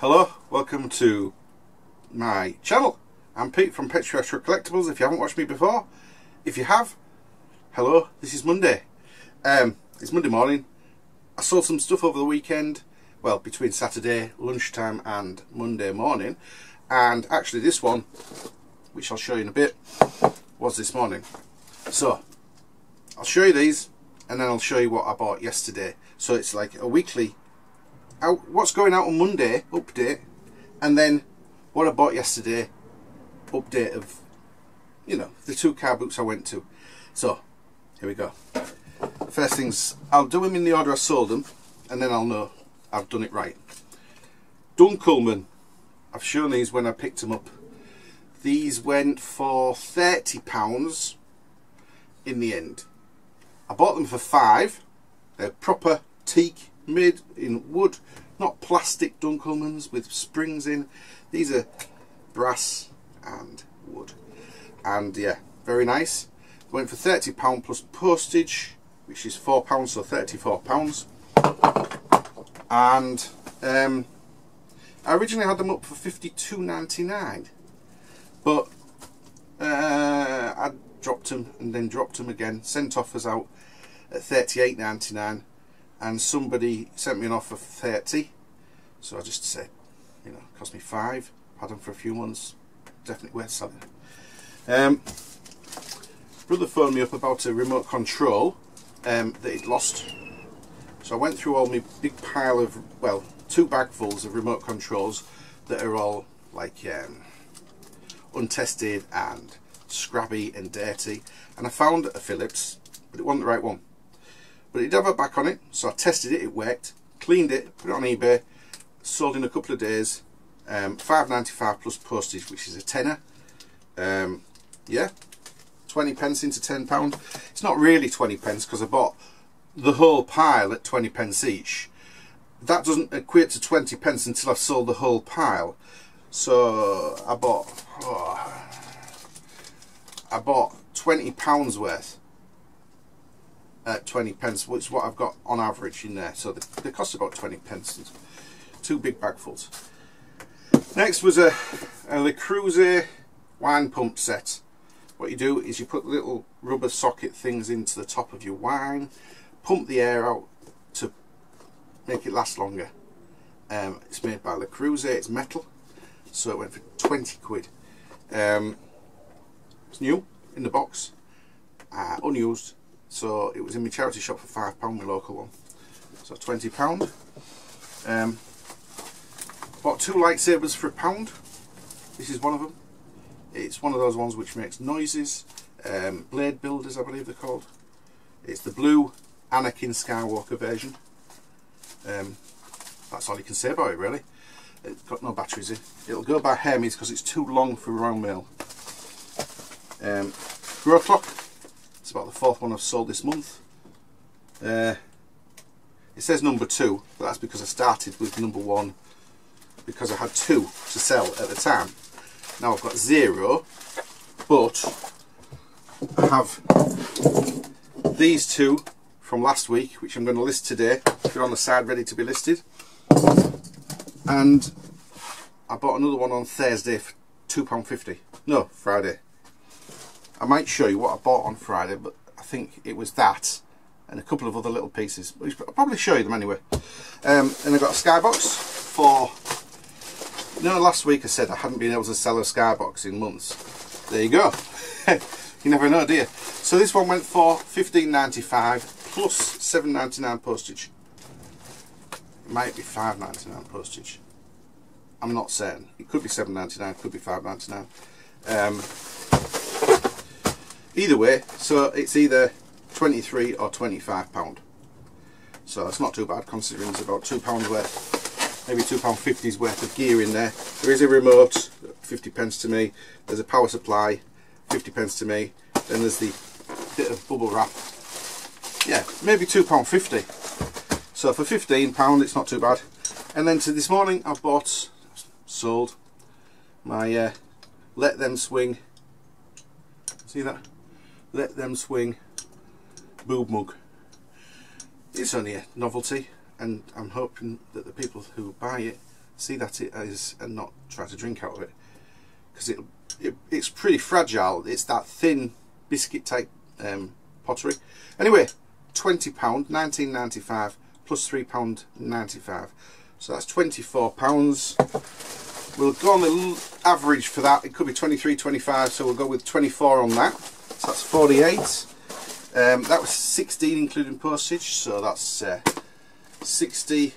Hello, welcome to my channel. I'm Pete from Pete's Retro Collectables, if you haven't watched me before. If you have, hello, this is Monday. It's Monday morning. I sold some stuff over the weekend, well, between Saturday lunchtime and Monday morning. And actually this one, which I'll show you in a bit, was this morning. So, I'll show you these, and then I'll show you what I bought yesterday. So it's like a weekly out, what's going out on Monday update, and then what I bought yesterday update of, you know, the two car boots I went to. So here we go. First things, I'll do them in the order I sold them, and then I'll know I've done it right. Dunkelman. I've shown these when I picked them up. These went for £30 in the end. I bought them for £5. They're proper teak, made in wood, not plastic Dunkelmans with springs in. These are brass and wood, and yeah, very nice. Went for £30 plus postage, which is £4, so £34. And I originally had them up for £52.99, but I dropped them and then dropped them again. Sent offers out at £38.99. And somebody sent me an offer for £30, so I just said, you know, cost me £5, had them for a few months, definitely worth selling. Brother phoned me up about a remote control that he'd lost, so I went through all my big pile of, well, two bagfuls of remote controls that are all like untested and scrabby and dirty, and I found a Philips, but it wasn't the right one. But it did have a back on it, so I tested it, it worked, cleaned it, put it on eBay, sold in a couple of days, £5.95 plus postage, which is a tenner. Yeah, 20 pence into £10. It's not really 20 pence because I bought the whole pile at 20 pence each. That doesn't equate to 20 pence until I've sold the whole pile. So I bought, I bought £20 worth at 20 pence, which is what I've got on average in there, so they cost about 20 pence. Two big bagfuls. Next was a Le Creuset wine pump set. What you do is you put little rubber socket things into the top of your wine, pump the air out to make it last longer. It's made by Le Creuset, it's metal, so it went for 20 quid. It's new in the box, unused. So it was in my charity shop for £5, my local one. So £20. Bought two lightsabers for £1. This is one of them. It's one of those ones which makes noises. Blade Builders, I believe they're called. It's the blue Anakin Skywalker version. That's all you can say about it, really. It's got no batteries in. It'll go by Hermes because it's too long for round mail. Grow clock. It's about the fourth one I've sold this month. It says number 2, but that's because I started with number 1 because I had 2 to sell at the time. Now I've got 0, but I have these 2 from last week, which I'm going to list today. They're on the side ready to be listed. And I bought another one on Thursday for £2.50. No, Friday. I might show you what I bought on Friday, but I think it was that and a couple of other little pieces. I'll probably show you them anyway. And I got a skybox for, you know, last week I said I hadn't been able to sell a skybox in months. There you go. You never know, do you? So this one went for £15.95 plus £7.99 postage. It might be £5.99 postage. I'm not certain. It could be £7.99, could be £5.99. Either way, so it's either £23 or £25. So it's not too bad, considering it's about £2 worth, maybe £2.50's worth of gear in there. There is a remote, 50 pence to me. There's a power supply, 50 pence to me. Then there's the bit of bubble wrap. Yeah, maybe £2.50. So for £15, it's not too bad. And then to this morning, I've bought, sold, my Let Them Swing. See that? Let Them Swing boob mug. It's only a novelty, and I'm hoping that the people who buy it see that it is, and not try to drink out of it, because it's pretty fragile. It's that thin biscuit type pottery. Anyway, £20, 19.95 plus £3.95, so that's £24. We'll go on the average for that. It could be 23.25, so we'll go with 24 on that. So that's 48. That was 16 including postage, so that's 64.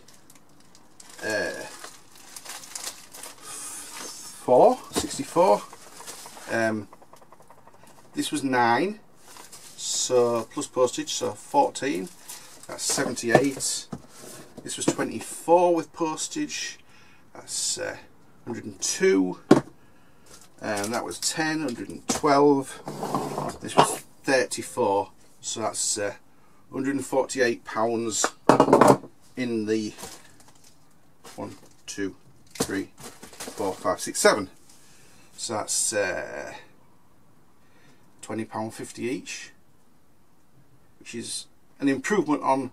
This was 9, so plus postage, so 14. That's 78. This was 24 with postage. That's 102. And that was 10, 112. This was 34. So that's £148 in the 1, 2, 3, 4, 5, 6, 7. So that's £20.50 each, which is an improvement on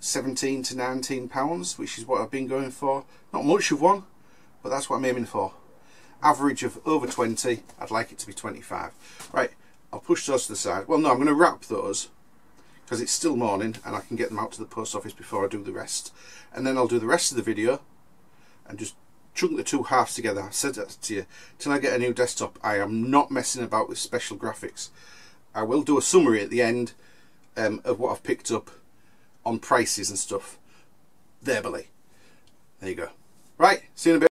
£17 to £19, which is what I've been going for. Not much of one, but that's what I'm aiming for. Average of over 20. I'd like it to be 25. Right, I'll push those to the side. Well, no, I'm going to wrap those because it's still morning and I can get them out to the post office before I do the rest. And then I'll do the rest of the video and just chunk the two halves together. I said that to you. Till I get a new desktop, I am not messing about with special graphics. I will do a summary at the end of what I've picked up on prices and stuff. Verbally. There you go. Right, see you in a bit.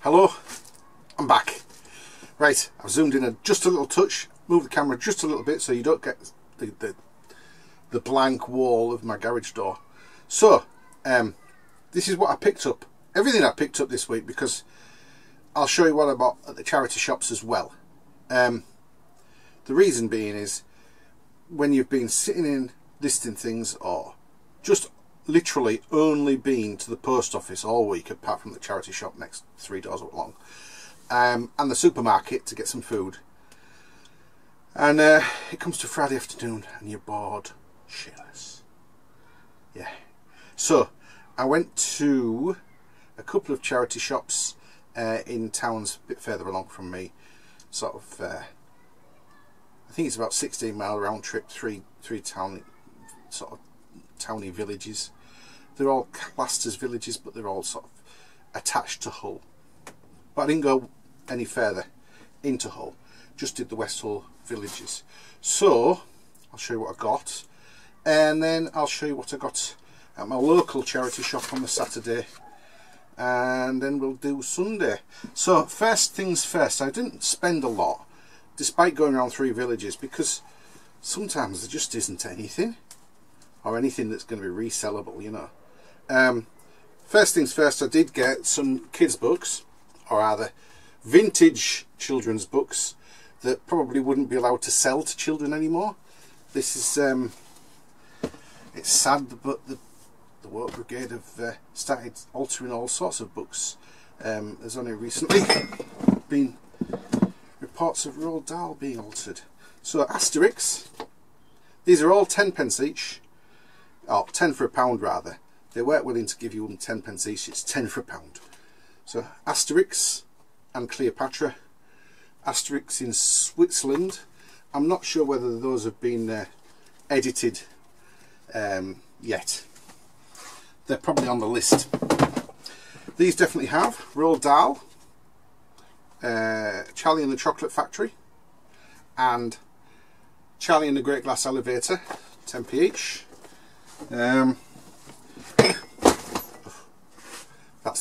Hello, I'm back. Right, I've zoomed in just a little touch, moved the camera just a little bit so you don't get the blank wall of my garage door. So, this is what I picked up. Everything I picked up this week, because I'll show you what I bought at the charity shops as well. The reason being is when you've been sitting in listing things or just literally only been to the post office all week apart from the charity shop next 3 doors up long, and the supermarket to get some food, and it comes to Friday afternoon and you're bored shitless. Yeah, so I went to a couple of charity shops in towns a bit further along from me, sort of I think it's about 16-mile round trip, three town sort of towny villages. They're all classed as villages, but they're all sort of attached to Hull. But I didn't go any further into Hull, just did the West Hull villages. So I'll show you what I got, and then I'll show you what I got at my local charity shop on the Saturday, and then we'll do Sunday. So first things first, I didn't spend a lot despite going around 3 villages, because sometimes there just isn't anything, or anything that's going to be resellable, you know. First things first, I did get some kids' books, or rather vintage children's books that probably wouldn't be allowed to sell to children anymore. This is, it's sad, but the Work Brigade have started altering all sorts of books. There's only recently been reports of Roald Dahl being altered. So Asterix, these are all 10p each. Oh, 10 for a pound rather. They weren't willing to give you them 10p each, it's 10 for a pound. So Asterix and Cleopatra. Asterix in Switzerland. I'm not sure whether those have been edited yet. They're probably on the list. These definitely have. Roald Dahl, Charlie and the Chocolate Factory, and Charlie and the Great Glass Elevator, 10p each. That's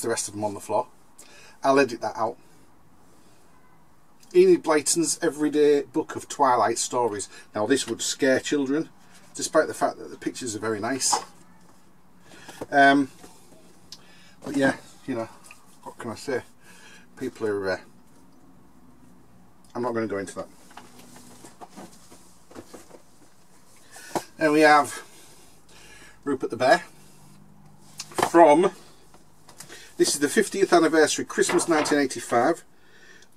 the rest of them on the floor. I'll edit that out. Enid Blyton's Everyday Book of Twilight Stories. Now this would scare children, despite the fact that the pictures are very nice. But yeah, you know, what can I say? People are... I'm not going to go into that. And we have Rupert the Bear from... This is the 50th anniversary, Christmas 1985,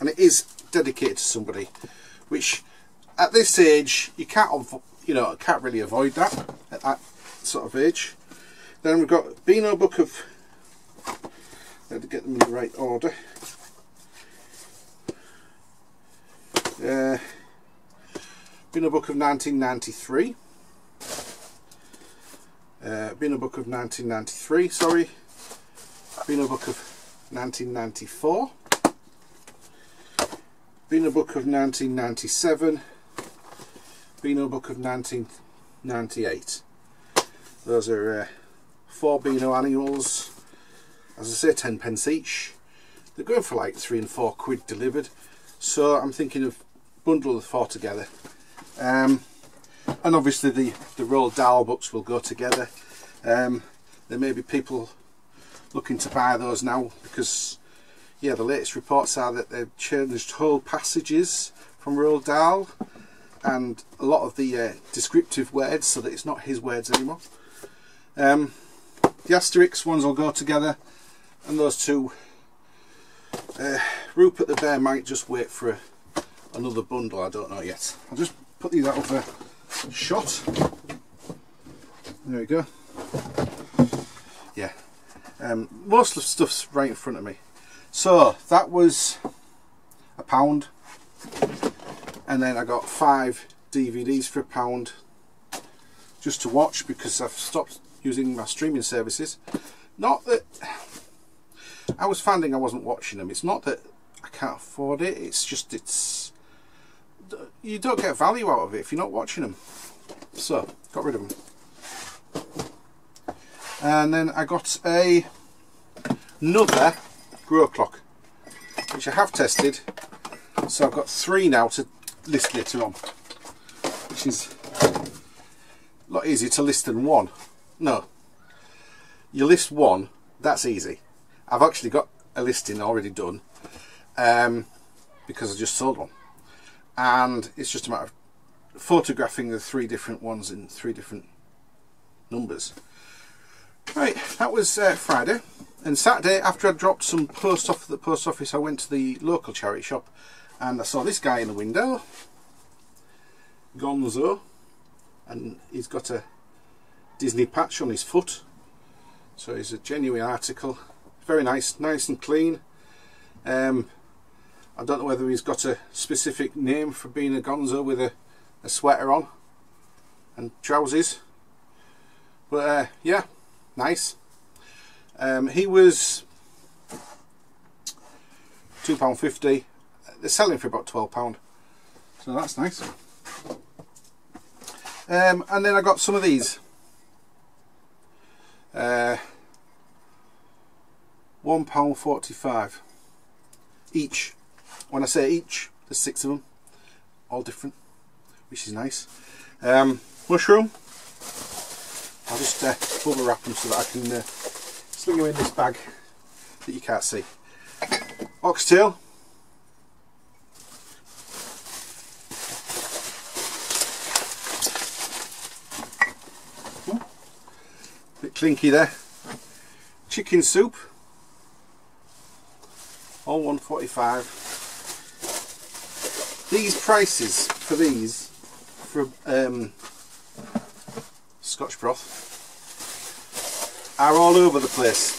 and it is dedicated to somebody, which at this age you can't really avoid that at that sort of age. Then we've got Beano Book of I had to get them in the right order. Beano book of 1993. Beano book of 1993, sorry. Beano book of 1994. Beano book of 1997. Beano book of 1998. Those are 4 Beano annuals. As I say, 10p each. They're going for like 3 and 4 quid delivered. So I'm thinking of bundle the 4 together. And obviously the Roald Dahl books will go together. There may be people looking to buy those now because, yeah, the latest reports are that they've changed whole passages from Roald Dahl and a lot of the descriptive words so that it's not his words anymore. The Asterix ones will go together, and those two, Rupert the Bear might just wait for another bundle, I don't know yet. I'll just put these out of a shot. There we go. Yeah, most of the stuff's right in front of me. So that was £1, and then I got 5 DVDs for £1 just to watch because I've stopped using my streaming services. Not that I was finding I wasn't watching them. It's not that I can't afford it. It's just you don't get value out of it if you're not watching them, so got rid of them. And then I got another grow clock which I have tested, so I've got 3 now to list later on, which is a lot easier to list than 1. No, you list 1, that's easy. I've actually got a listing already done because I just sold one. And it's just a matter of photographing the 3 different ones in 3 different numbers. Right, that was Friday. And Saturday, after I dropped some post off at the post office, I went to the local charity shop and I saw this guy in the window, Gonzo, and he's got a Disney patch on his foot, so it's a genuine article. Very nice, nice and clean. I don't know whether he's got a specific name for being a Gonzo with a sweater on and trousers, but yeah, nice. He was £2.50. They're selling for about £12, so that's nice. And then I got some of these. £1.45 each. When I say each, there's 6 of them, all different, which is nice. Mushroom, I'll just bubble wrap them so that I can sling them in this bag that you can't see. Oxtail, bit clinky there. Chicken soup, all £1.45. These prices for these, for Scotch broth, are all over the place.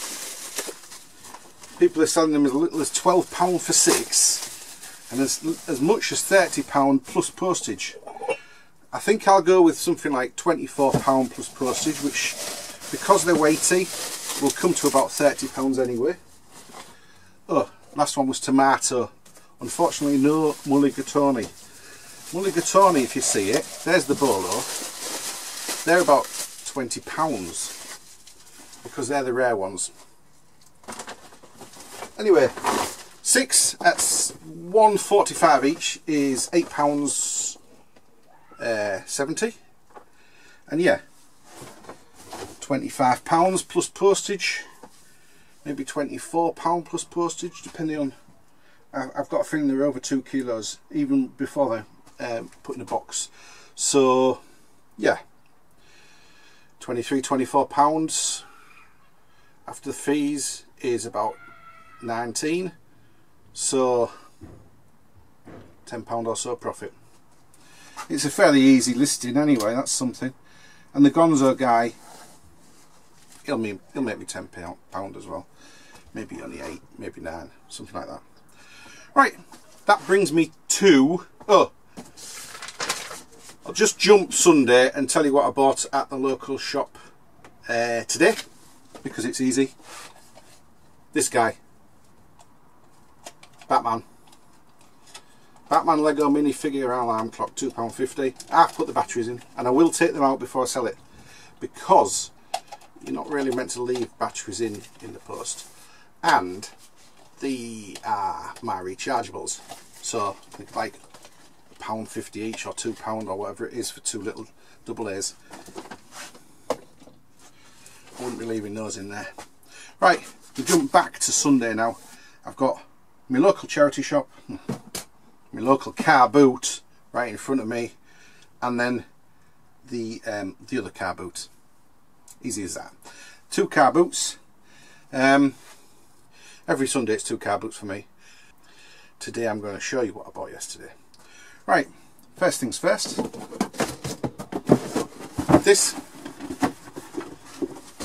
People are selling them as little as £12 for 6, and as much as £30 plus postage. I think I'll go with something like £24 plus postage, which, because they're weighty, will come to about £30 anyway. Oh, last one was tomato. Unfortunately, no mulligatawny. Mulligatawny, if you see it, there's the bolo. They're about £20 because they're the rare ones. Anyway, 6 at £1.45 each is £8.70, and yeah, £25 plus postage, maybe £24 plus postage, depending on. I've got a feeling they're over 2 kilos even before they're put in a box. So yeah, £23, £24 after the fees is about 19, so £10 or so profit. It's a fairly easy listing anyway, that's something. And the Gonzo guy, he'll make me £10 as well. maybe only 8, maybe 9, something like that. Right, that brings me to, I'll just jump Sunday and tell you what I bought at the local shop today, because it's easy. This guy, Batman Lego minifigure alarm clock, £2.50. I've put the batteries in, and I will take them out before I sell it, because you're not really meant to leave batteries in the post, and they are my rechargeables, so like £1.50 each or £2 or whatever it is for two little double A's. I wouldn't be leaving those in there. Right, we jump back to Sunday now. I've got my local charity shop, my local car boot right in front of me, and then the other car boot. Easy as that. Two car boots. Every Sunday it's two car boots for me. Today I'm going to show you what I bought yesterday. Right, first things first. This,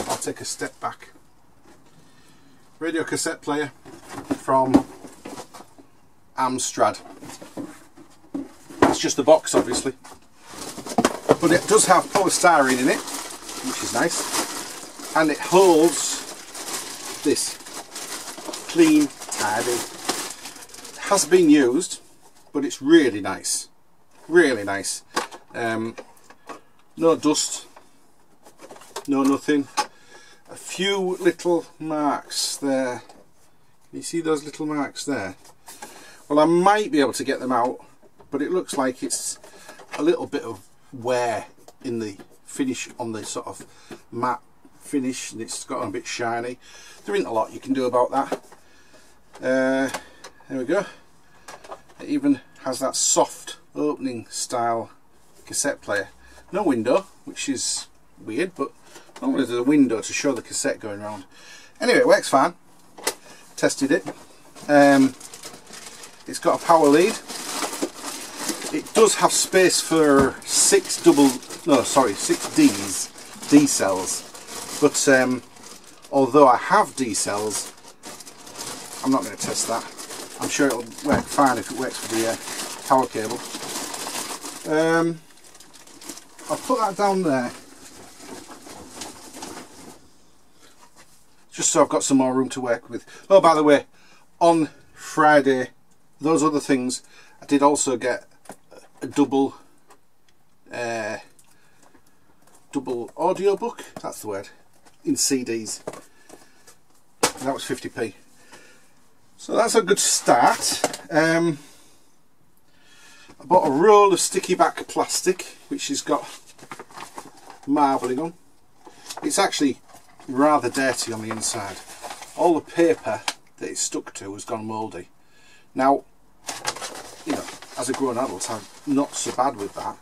I'll take a step back. Radio cassette player from Amstrad. That's just the box, obviously. But it does have polystyrene in it, which is nice, and it holds this clean, tidy. It has been used, but it's really nice, really nice. No dust, no nothing. A few little marks there. Can you see those little marks there? Well, I might be able to get them out, but it looks like it's a little bit of wear in the finish on the sort of matte finish, and it's got a bit shiny. There isn't a lot you can do about that. There we go. It even has that soft opening style cassette player. No window, which is weird, but normally there's a window to show the cassette going round. Anyway, it works fine. Tested it. It's got a power lead. It does have space for six D cells, but although I have D cells, I'm not going to test that. I'm sure it'll work fine if it works for the power cable. I'll put that down there, just so I've got some more room to work with. Oh, by the way, on Friday, those other things, I did also get a double audio book, that's the word, in CDs. And that was 50p. So that's a good start. I bought a roll of sticky back plastic, which has got marbling on. It's actually rather dirty on the inside. All the paper that it's stuck to has gone mouldy. Now, you know, as a grown adult, I'm not so bad with that,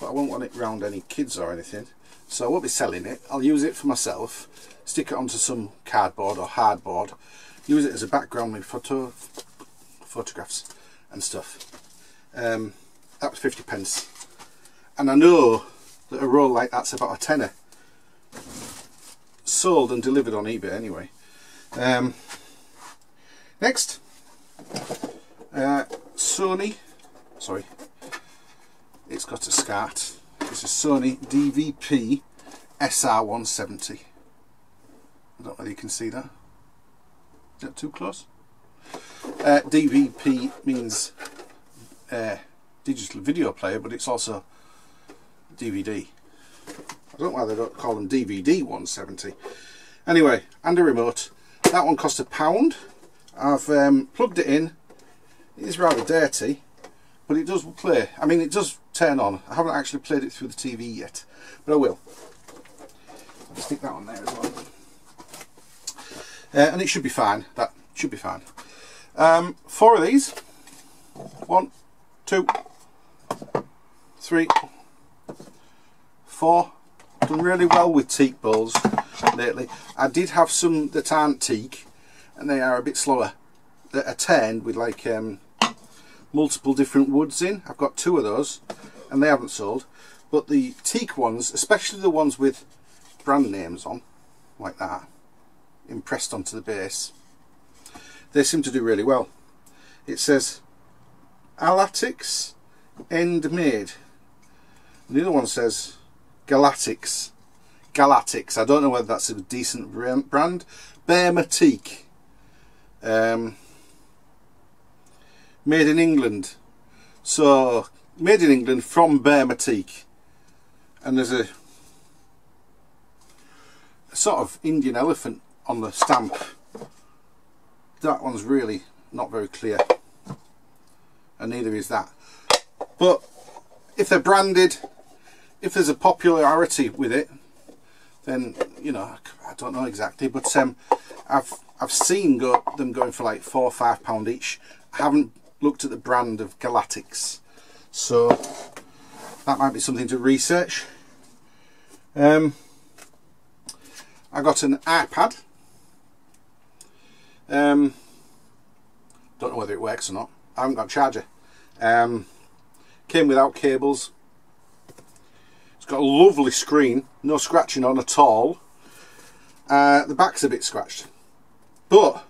but I won't want it round any kids or anything, so I won't be selling it. I'll use it for myself, stick it onto some cardboard or hardboard, use it as a background with photographs and stuff. That was 50p, and I know that a roll like that's about a tenner, sold and delivered on eBay anyway. Next, Sony, it's got a SCART. It's a Sony DVP SR170. I don't know if you can see that. Is that too close? DVP means digital video player, but it's also DVD. I don't know why they don't call them DVD 170. Anyway, and a remote. That one cost £1. I've plugged it in. It is rather dirty, but it does play. I mean, it does turn on. I haven't actually played it through the TV yet, but I will. I'll stick that on there as well. And it should be fine. That should be fine. 4 of these. 1, 2, 3, 4. Done really well with teak bowls lately. I did have some that aren't teak, and they are a bit slower, that are turned with like multiple different woods in. I've got 2 of those, and they haven't sold. But the teak ones, especially the ones with brand names on, like that, impressed onto the base, they seem to do really well. It says Alatix end made, and the other one says Galatix. Galatix, I don't know whether that's a decent brand. Bear Matique, made in England. So made in England from Bear Matique, and there's a sort of Indian elephant on the stamp. That one's really not very clear, and neither is that. But if they're branded, if there's a popularity with it, then, you know, I don't know exactly, but I've seen them going for like £4 or £5 each. I haven't looked at the brand of Galatix, so that might be something to research. I got an iPad. Don't know whether it works or not. I haven't got a charger. Came without cables. It's got a lovely screen, no scratching on at all. The back's a bit scratched, but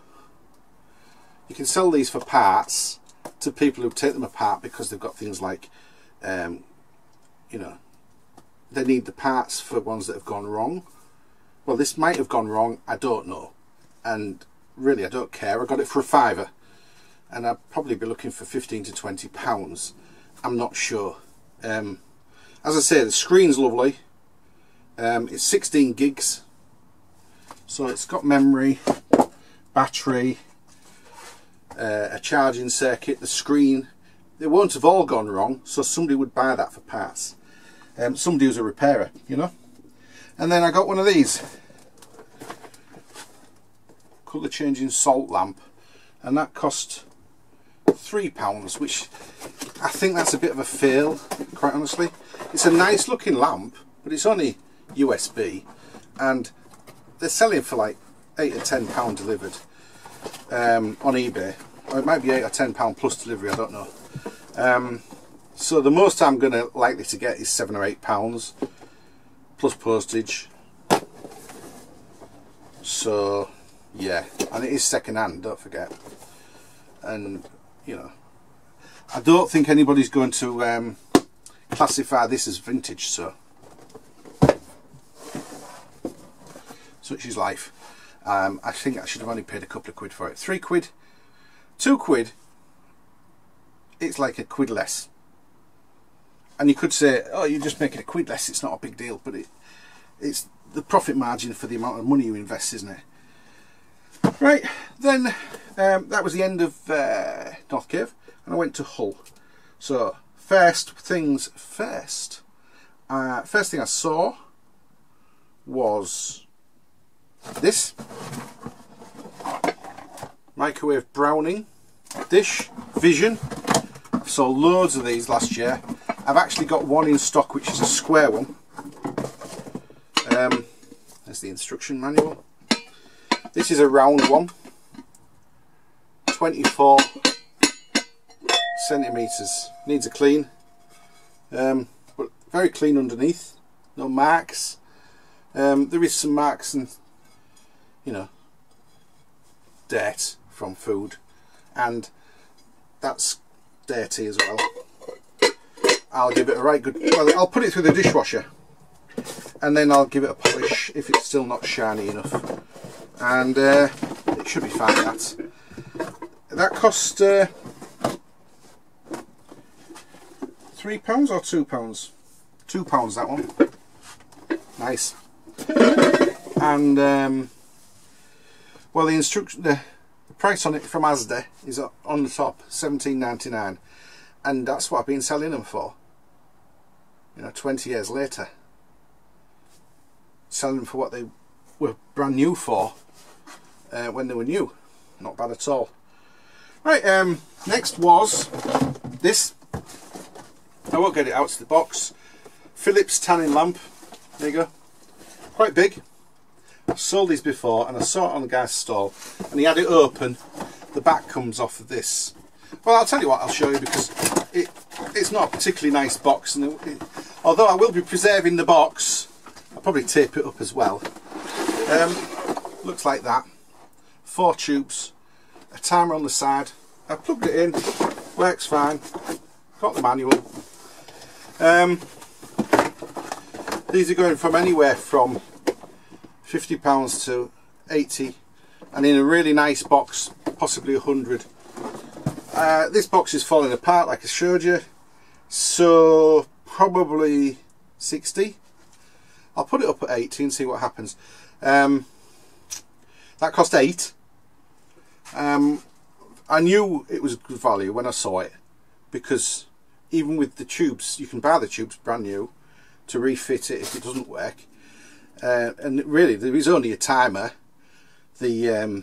you can sell these for parts to people who take them apart, because they've got things like, you know, they need the parts for ones that have gone wrong. Well, this might have gone wrong, I don't know, and really I don't care. I got it for a £5, and I'd probably be looking for £15 to £20. I'm not sure. As I say, the screen's lovely. It's 16 gigs, so it's got memory, battery, a charging circuit, the screen. They won't have all gone wrong, so somebody would buy that for parts. Somebody who's a repairer, you know. And then I got one of these colour changing salt lamp, and that cost £3, which I think that's a bit of a fail, quite honestly. It's a nice looking lamp, but it's only USB, and they're selling for like £8 or £10 delivered on eBay, or it might be £8 or £10 plus delivery, I don't know. So the most I'm going to likely to get is £7 or £8 plus postage. So yeah, and it is second hand, don't forget. And you know, I don't think anybody's going to classify this as vintage, so such is life. I think I should have only paid a couple of quid for it. £3, £2, it's like a quid less. And you could say, oh, you're just making a quid less, it's not a big deal, but it's the profit margin for the amount of money you invest, isn't it? Right, then that was the end of North Cave, and I went to Hull. So first things first. First thing I saw was this microwave browning dish, Vision. I saw loads of these last year. I've actually got one in stock, which is a square one. There's the instruction manual. This is a round one, 24 centimeters. Needs a clean, but very clean underneath, no marks. There is some marks and, you know, dirt from food, and that's dirty as well. I'll give it a right good, well, I'll put it through the dishwasher and then I'll give it a polish if it's still not shiny enough, and it should be fine. That cost £3 or £2? £2, that one. Nice. And well, the instruction, the price on it from Asda is on the top, £17.99, and that's what I've been selling them for. You know, 20 years later, selling them for what they were brand new for when they were new. Not bad at all. Right, next was this. I won't get it out of the box. Philips tanning lamp. There you go. Quite big. I've sold these before, and I saw it on the guy's stall, and he had it open. The back comes off of this. Well, I'll tell you what, I'll show you, because it's not a particularly nice box, and although I will be preserving the box, I'll probably tape it up as well. Looks like that. 4 tubes, a timer on the side. I plugged it in, works fine, got the manual. These are going from anywhere from £50 to 80, and in a really nice box, possibly 100. This box is falling apart like I showed you, so probably 60. I'll put it up at 80 and see what happens. That cost 8. I knew it was good value when I saw it, because even with the tubes, you can buy the tubes brand new to refit it if it doesn't work. And really, there is only a timer. The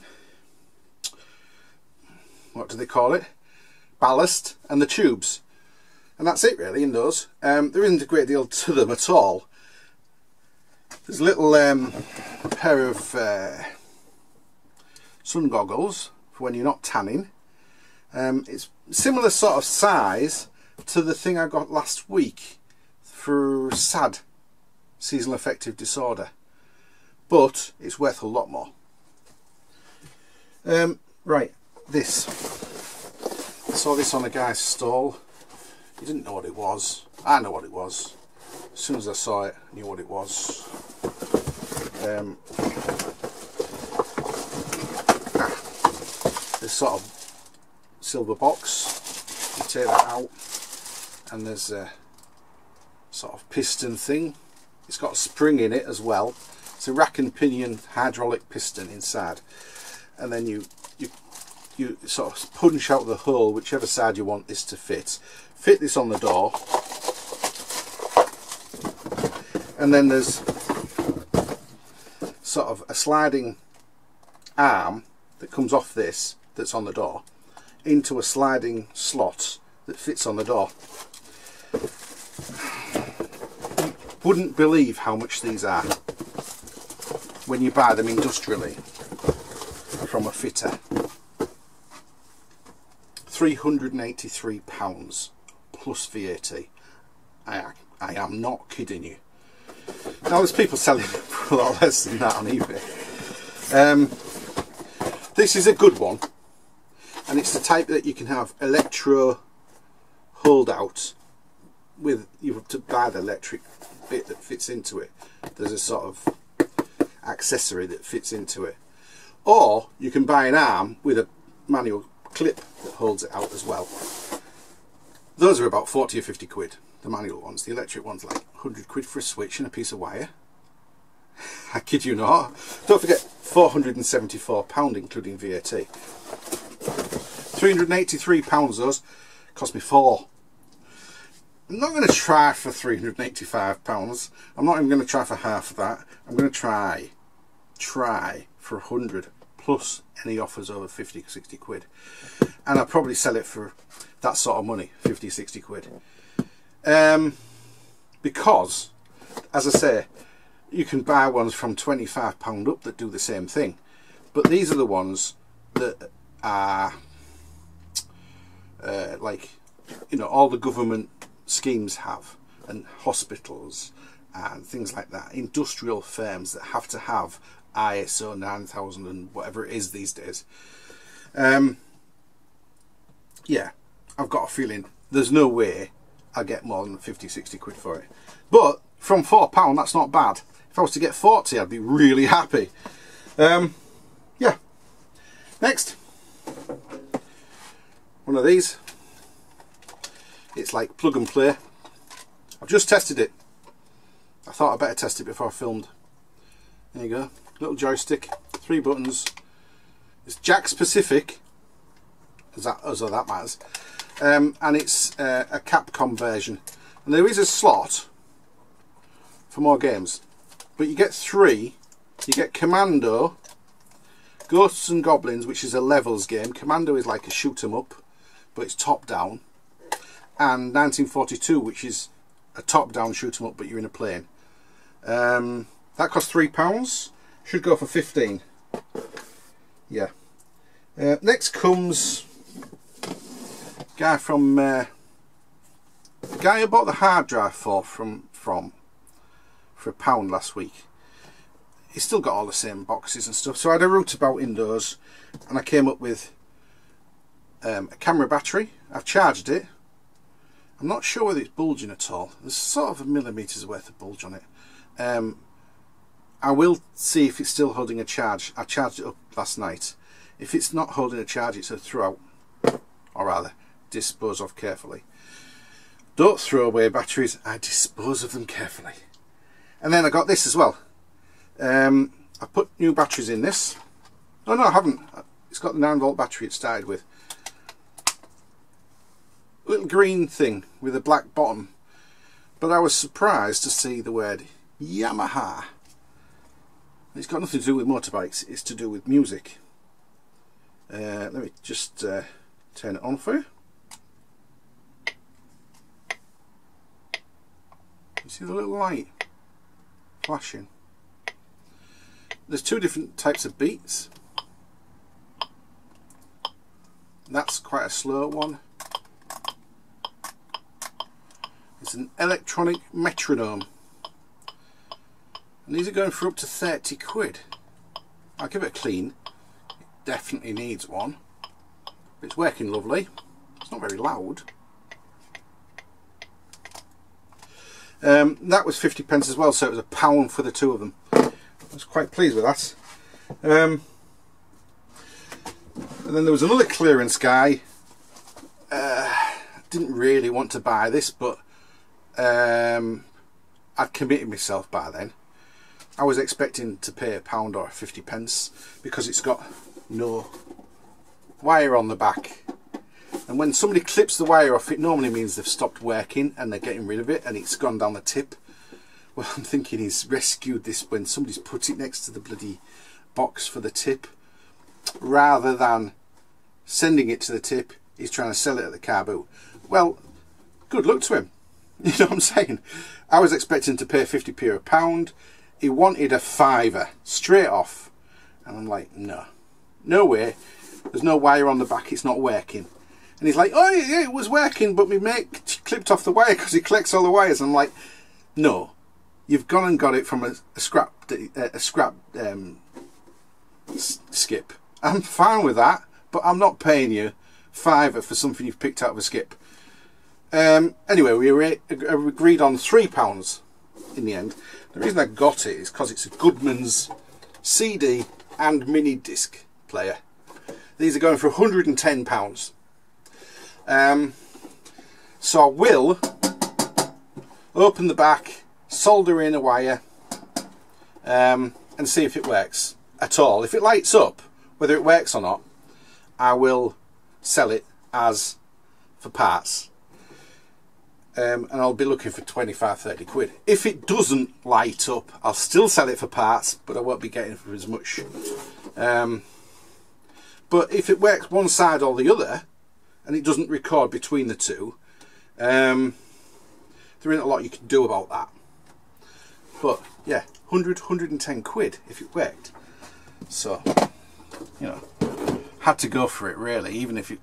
what do they call it? Ballast and the tubes, and that's it really in those. There isn't a great deal to them at all. There's a little pair of sun goggles for when you're not tanning. It's similar sort of size to the thing I got last week for SAD, seasonal affective disorder, but it's worth a lot more. Right, this. I saw this on a guy's stall. He didn't know what it was. I know what it was. As soon as I saw it, I knew what it was. This sort of silver box. You take that out, and there's a sort of piston thing. It's got a spring in it as well. It's a rack and pinion hydraulic piston inside. And then you sort of punch out the hole, whichever side you want this to fit. Fit this on the door, and then there's sort of a sliding arm that comes off this, that's on the door, into a sliding slot that fits on the door. You wouldn't believe how much these are when you buy them industrially from a fitter. £383 plus VAT. I am not kidding you. Now there's people selling for a lot less than that on eBay. This is a good one, and it's the type that you can have electro holdouts with. You have to buy the electric bit that fits into it. There's a sort of accessory that fits into it. Or you can buy an arm with a manual clip that holds it out as well. Those are about 40 or 50 quid, the manual ones. The electric ones like 100 quid for a switch and a piece of wire. I kid you not. Don't forget £474 including VAT. £383 those. Cost me 4. I'm not going to try for £385. I'm not even going to try for half of that. I'm going to try for 100 plus any offers over 50 60 quid, and I'll probably sell it for that sort of money, 50 60 quid, because as I say, you can buy ones from £25 up that do the same thing, but these are the ones that are like, you know, all the government schemes have, and hospitals and things like that, industrial firms that have to have ISO 9000 and whatever it is these days. Yeah, I've got a feeling there's no way I'll get more than 50-60 quid for it, but from £4 that's not bad. If I was to get 40 I'd be really happy. Yeah, next one of these. It's like plug and play. I've just tested it. I thought I'd better test it before I filmed. There you go, little joystick, 3 buttons. It's Jack specific, as though that matters. And it's a Capcom version, and there is a slot for more games, but you get 3. You get Commando, Ghosts and Goblins, which is a levels game. Commando is like a shoot 'em up, but it's top down, and 1942, which is a top down shoot 'em up, but you're in a plane. That costs £3, should go for 15. Yeah. Next comes guy from the guy I bought the hard drive for £1 last week. He's still got all the same boxes and stuff, so I had a route about in those, and I came up with a camera battery. I've charged it. I'm not sure whether it's bulging at all. There's sort of a millimetres worth of bulge on it. I will see if it's still holding a charge. I charged it up last night. If it's not holding a charge, it's a throw out, or rather dispose of carefully. Don't throw away batteries, I dispose of them carefully. And then I got this as well. I put new batteries in this. Oh no, I haven't. It's got the 9-volt battery it started with. Little green thing with a black bottom, but I was surprised to see the word Yamaha. It's got nothing to do with motorbikes, it's to do with music. Let me just turn it on for you. You see the little light flashing. There's two different types of beats. That's quite a slow one. It's an electronic metronome. And these are going for up to 30 quid. I'll give it a clean. It definitely needs one. It's working lovely. It's not very loud. That was 50 pence as well, so it was £1 for the two of them. I was quite pleased with that. And then there was another clearance guy. I didn't really want to buy this, but I'd committed myself by then. I was expecting to pay £1 or 50 pence because it's got no wire on the back, and when somebody clips the wire off, it normally means they've stopped working and they're getting rid of it and it's gone down the tip. Well, I'm thinking he's rescued this when somebody's put it next to the bloody box for the tip, rather than sending it to the tip. He's trying to sell it at the car boot. Well, good luck to him. You know what I'm saying? I was expecting to pay 50p or £1. He wanted a £5 straight off. And I'm like, no. No way. There's no wire on the back. It's not working. And he's like, oh, yeah, it was working, but me mate clipped off the wire because he collects all the wires. And I'm like, no. You've gone and got it from a scrap skip. I'm fine with that, but I'm not paying you £5 for something you've picked out of a skip. Anyway, we agreed on £3 in the end. The reason I got it is because it's a Goodman's CD and mini disc player. These are going for £110. So I will open the back, solder in a wire, and see if it works at all. If it lights up, whether it works or not, I will sell it as for parts. And I'll be looking for 25-30 quid. If it doesn't light up, I'll still sell it for parts, but I won't be getting for as much. But if it works one side or the other, and it doesn't record between the two, there isn't a lot you can do about that. But yeah, 110 quid if it worked. So, you know, had to go for it really, even if it,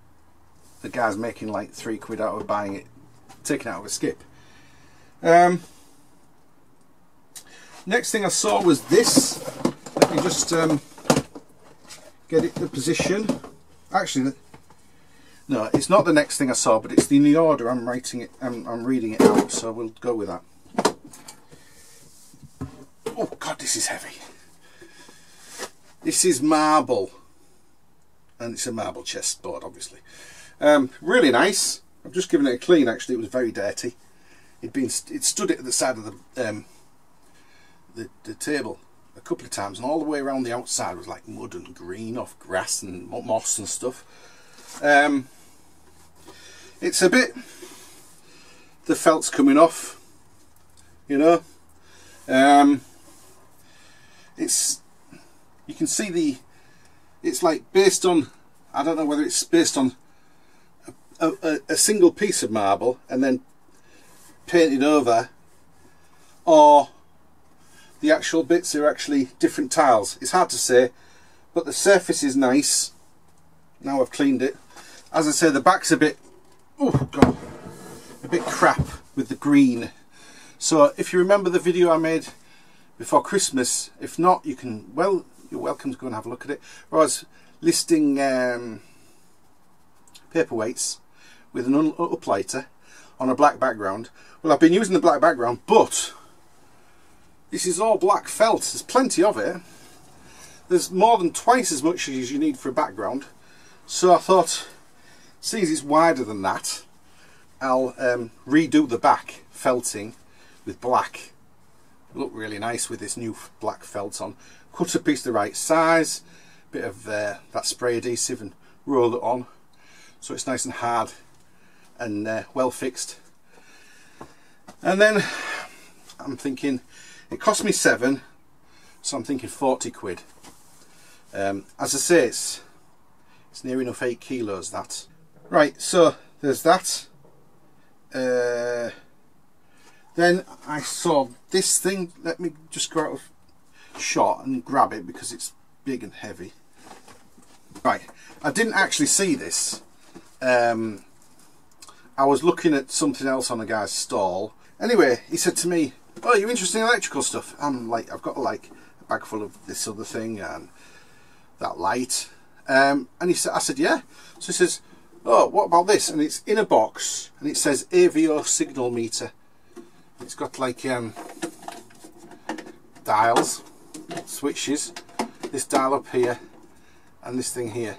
the guy's making like 3 quid out of buying it, taken out of a skip. Next thing I saw was this. Let me just get it the position. Actually, no, it's not the next thing I saw, but it's in the order I'm writing it. I'm reading it out, so we'll go with that. Oh God, this is heavy. This is marble, and it's a marble chessboard, obviously. Really nice. I've just given it a clean. Actually, it was very dirty. It stood it at the side of the table a couple of times, and all the way around the outside was like mud and green off grass and moss and stuff. It's a bit, the felt's coming off, you know. It's, you can see the, it's like based on, I don't know whether it's based on a single piece of marble and then painted over, or the actual bits are actually different tiles. It's hard to say, but the surface is nice. Now I've cleaned it. As I say, the back's a bit, oh God, a bit crap with the green. So if you remember the video I made before Christmas, if not, you can, well, you're welcome to go and have a look at it. I was listing paperweights with an uplighter on a black background. Well, I've been using the black background, but this is all black felt. There's plenty of it. There's more than twice as much as you need for a background. So I thought, since it's wider than that, I'll redo the back felting with black. Look really nice with this new black felt on. Cut a piece the right size, bit of that spray adhesive, and roll it on so it's nice and hard and well fixed. And then I'm thinking, it cost me £7, so I'm thinking 40 quid. As I say, it's near enough 8 kilos, that. Right, so there's that. Then I saw this thing. Let me just go out of shot and grab it because it's big and heavy. Right, I didn't actually see this. I was looking at something else on a guy's stall. Anyway, he said to me, "Oh, you're interested in electrical stuff?" I'm like, I've got like a bag full of this other thing and that light. And he said, I said, yeah. So he says, "Oh, what about this?" And it's in a box and it says AVO signal meter. It's got like dials, switches, this dial up here and this thing here,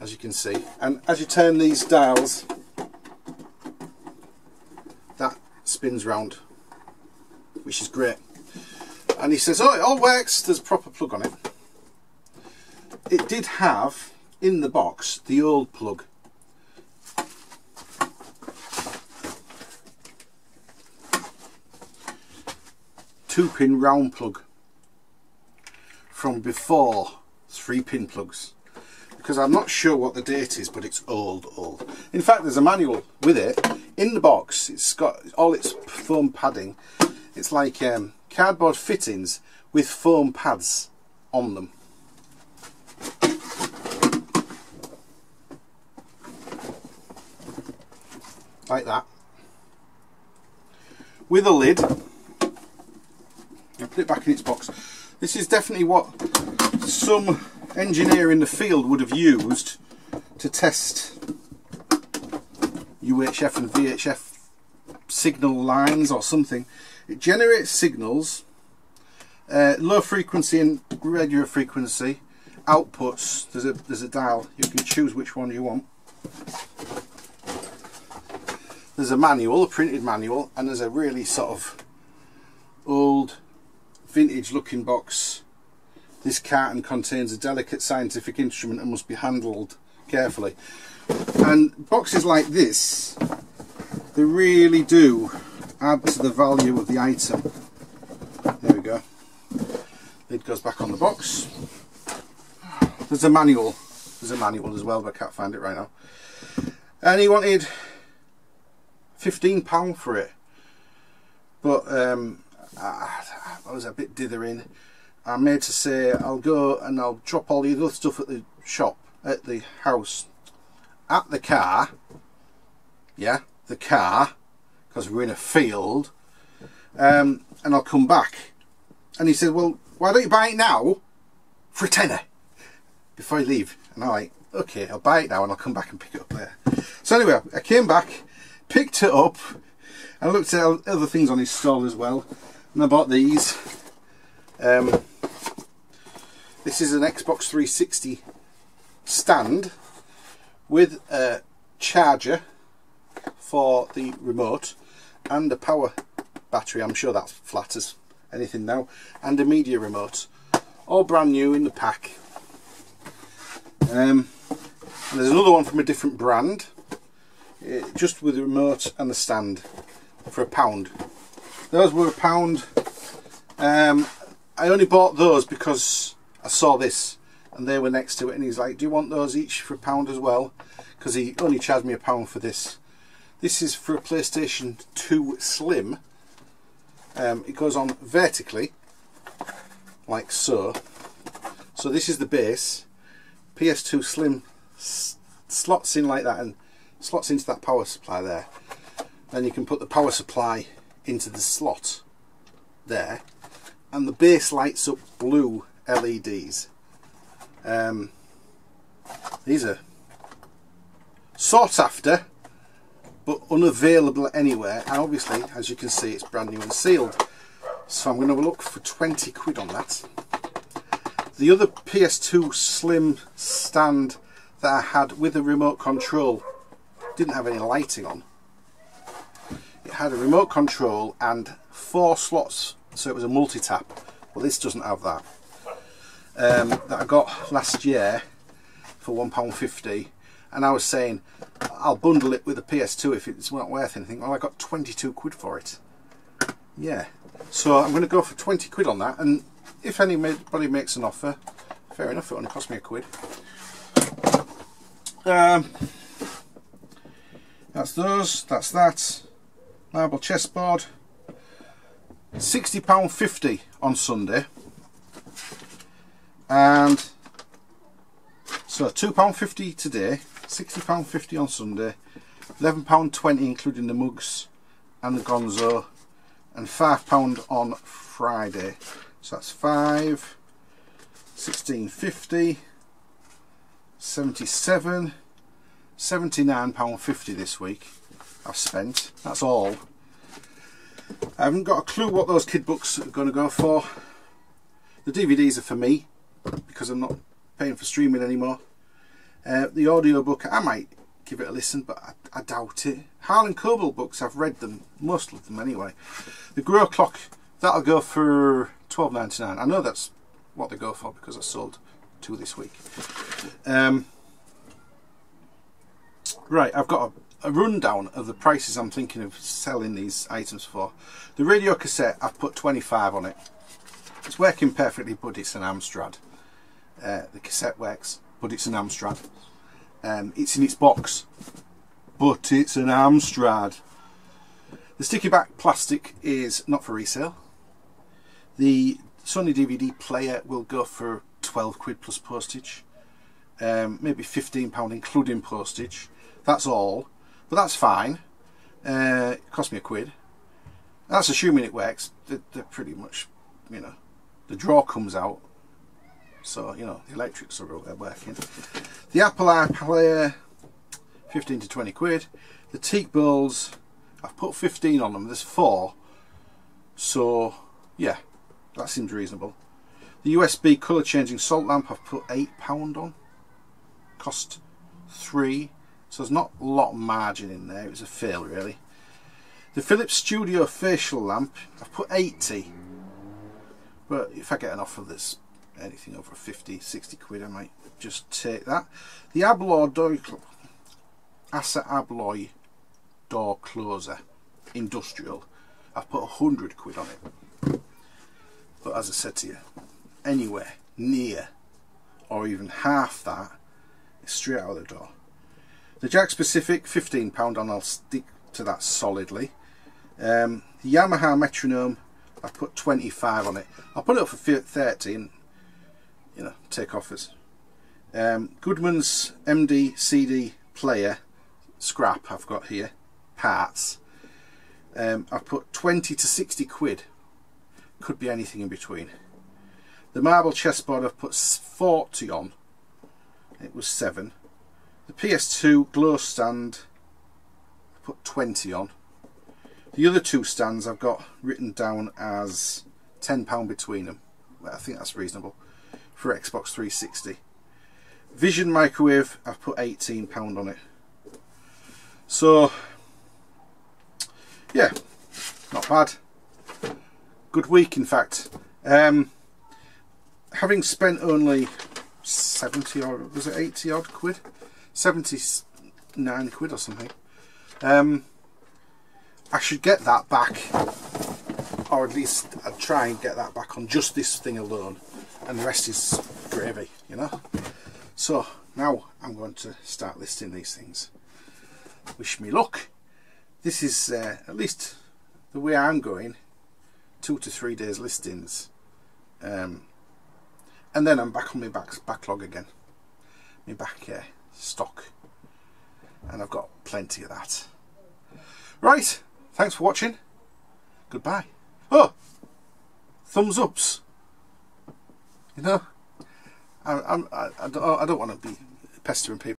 as you can see. And as you turn these dials, that spins round, which is great. And he says, "Oh, it all works, there's a proper plug on it." It did have in the box the old plug. Two-pin round plug from before 3-pin plugs, because I'm not sure what the date is, but it's old. In fact, there's a manual with it in the box. It's got all its foam padding. It's like cardboard fittings with foam pads on them. Like that. With a lid. Put it back in its box. This is definitely what some engineer in the field would have used to test UHF and VHF signal lines or something. It generates signals, low frequency and regular frequency outputs. There's a dial, you can choose which one you want. There's a manual, a printed manual, and there's a really sort of old vintage looking box. This carton contains a delicate scientific instrument and must be handled carefully. And boxes like this, they really do add to the value of the item. There we go. It goes back on the box. There's a manual. There's a manual as well, but I can't find it right now. And he wanted £15 for it. But I was a bit dithering. I'm made to say, I'll go and I'll drop all the other stuff at the shop, at the house, at the car, yeah, the car, because we're in a field, and I'll come back. And he said, "Well, why don't you buy it now for a £10 before you leave?" And I'm like, okay, I'll buy it now and I'll come back and pick it up there. So anyway, I came back, picked it up, and I looked at other things on his stall as well. And I bought these. This is an Xbox 360 stand with a charger for the remote and a power battery. I'm sure that's flat as anything now. And a media remote. All brand new in the pack. And there's another one from a different brand. Just with the remote and the stand for £1. Those were £1. I only bought those because I saw this and they were next to it, and he's like, "Do you want those each for £1 as well?" Because he only charged me £1 for this. This is for a PlayStation 2 Slim. It goes on vertically, like so. So this is the base. PS2 Slim slots in like that and slots into that power supply there. Then you can put the power supply into the slot there, and the base lights up blue LEDs. These are sought after but unavailable anywhere, and obviously as you can see it's brand new and sealed, so I'm going to look for 20 quid on that. The other PS2 Slim stand that I had with a remote control didn't have any lighting on. It had a remote control and 4 slots, so it was a multi-tap. Well, this doesn't have that. That I got last year for £1.50, and I was saying I'll bundle it with a PS2 if it's not worth anything. Well, I got 22 quid for it. Yeah, so I'm going to go for 20 quid on that, and if anybody makes an offer, fair enough, it only cost me a quid. That's those, that's that. Marble chessboard, £60.50 on Sunday, and so £2.50 today, £60.50 on Sunday, £11.20 including the mugs and the Gonzo, and £5 on Friday. So that's 5, £16.50, £77, £79.50 this week I've spent. That's all. I haven't got a clue what those kid books are going to go for. The DVDs are for me because I'm not paying for streaming anymore. The audio book, I might give it a listen, but I doubt it. Harlan Coble books, I've read them, most of them anyway. The Grow Clock, that'll go for £12.99. I know that's what they go for because I sold 2 this week. Right, I've got a rundown of the prices I'm thinking of selling these items for. The radio cassette, I've put 25 on it. It's working perfectly, but it's an Amstrad. The cassette works, but it's an Amstrad. It's in its box, but it's an Amstrad. The sticky back plastic is not for resale. The Sony DVD player will go for 12 quid plus postage, maybe £15 including postage. That's all, but that's fine. It cost me a quid. That's assuming it works. They're pretty much, you know, the drawer comes out, so you know the electrics are working. The Apple iPlayer, 15 to 20 quid. The teak bowls, I've put 15 on them. There's 4, so yeah, that seems reasonable. The USB colour changing salt lamp, I've put £8 on. Cost 3. So there's not a lot of margin in there, it was a fail really. The Philips Studio facial lamp, I've put 80, but if I get an offer that's anything over 50, 60 quid I might just take that. The Asa Abloy door closer, industrial, I've put 100 quid on it. But as I said to you, anywhere near or even half that is straight out of the door. The Jack Specific, £15 on, I'll stick to that solidly. The Yamaha metronome, I've put 25 on it. I'll put it up for 30 and, you know, take offers. Goodman's MD CD player, scrap I've got here, parts. I've put 20 to 60 quid. Could be anything in between. The marble chessboard I've put 40 on. It was 7. The PS2 glow stand, I put 20 on. The other 2 stands I've got written down as £10 between them. Well, I think that's reasonable for Xbox 360. Vision microwave, I've put £18 on it. So, yeah, not bad. Good week, in fact. Having spent only 70 or was it 80 odd quid? 79 quid or something. I should get that back, or at least I'd try and get that back on just this thing alone, and the rest is gravy, you know. So now I'm going to start listing these things. Wish me luck. This is at least the way I'm going, 2 to 3 days listings, and then I'm back on my backlog again. My back, yeah. Stock, and I've got plenty of that. Right, thanks for watching. Goodbye. Oh, thumbs ups. You know, I don't want to be pestering people.